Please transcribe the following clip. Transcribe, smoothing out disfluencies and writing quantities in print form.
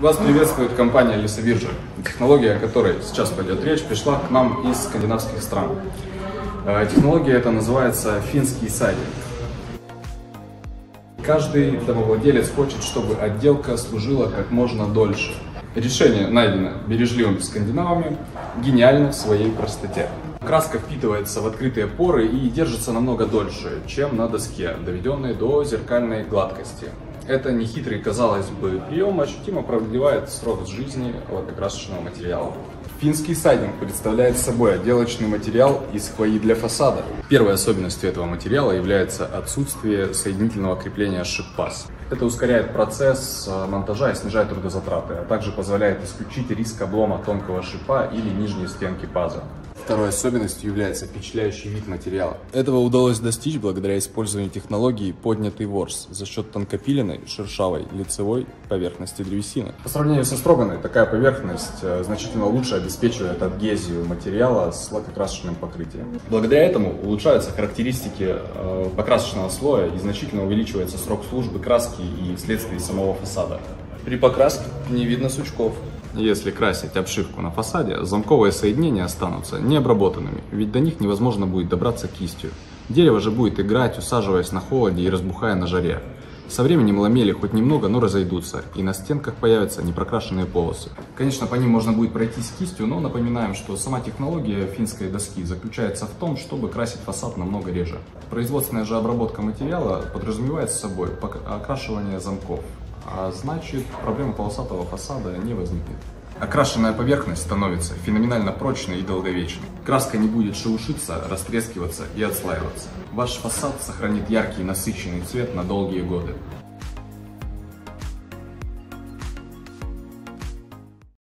Вас приветствует компания Лесобиржа, технология, о которой сейчас пойдет речь, пришла к нам из скандинавских стран. Технология эта называется финский сайдинг. Каждый домовладелец хочет, чтобы отделка служила как можно дольше. Решение найдено бережливыми скандинавами, гениально в своей простоте. Краска впитывается в открытые поры и держится намного дольше, чем на доске, доведенной до зеркальной гладкости. Это нехитрый, казалось бы, прием ощутимо продлевает срок жизни лакокрасочного материала. Финский сайдинг представляет собой отделочный материал из хвои для фасада. Первой особенностью этого материала является отсутствие соединительного крепления шип-паз. Это ускоряет процесс монтажа и снижает трудозатраты, а также позволяет исключить риск облома тонкого шипа или нижней стенки паза. Второй особенностью является впечатляющий вид материала. Этого удалось достичь благодаря использованию технологии поднятый ворс за счет тонкопиленной, шершавой, лицевой поверхности древесины. По сравнению со строганной, такая поверхность значительно лучше обеспечивает адгезию материала с лакокрасочным покрытием. Благодаря этому улучшаются характеристики покрасочного слоя и значительно увеличивается срок службы краски и вследствие самого фасада. При покраске не видно сучков. Если красить обшивку на фасаде, замковые соединения останутся необработанными, ведь до них невозможно будет добраться кистью. Дерево же будет играть, усаживаясь на холоде и разбухая на жаре. Со временем ламели хоть немного, но разойдутся, и на стенках появятся непрокрашенные полосы. Конечно, по ним можно будет пройтись кистью, но напоминаем, что сама технология финской доски заключается в том, чтобы красить фасад намного реже. Производственная же обработка материала подразумевает собой окрашивание замков. А значит, проблема полосатого фасада не возникнет. Окрашенная поверхность становится феноменально прочной и долговечной. Краска не будет шелушиться, растрескиваться и отслаиваться. Ваш фасад сохранит яркий и насыщенный цвет на долгие годы.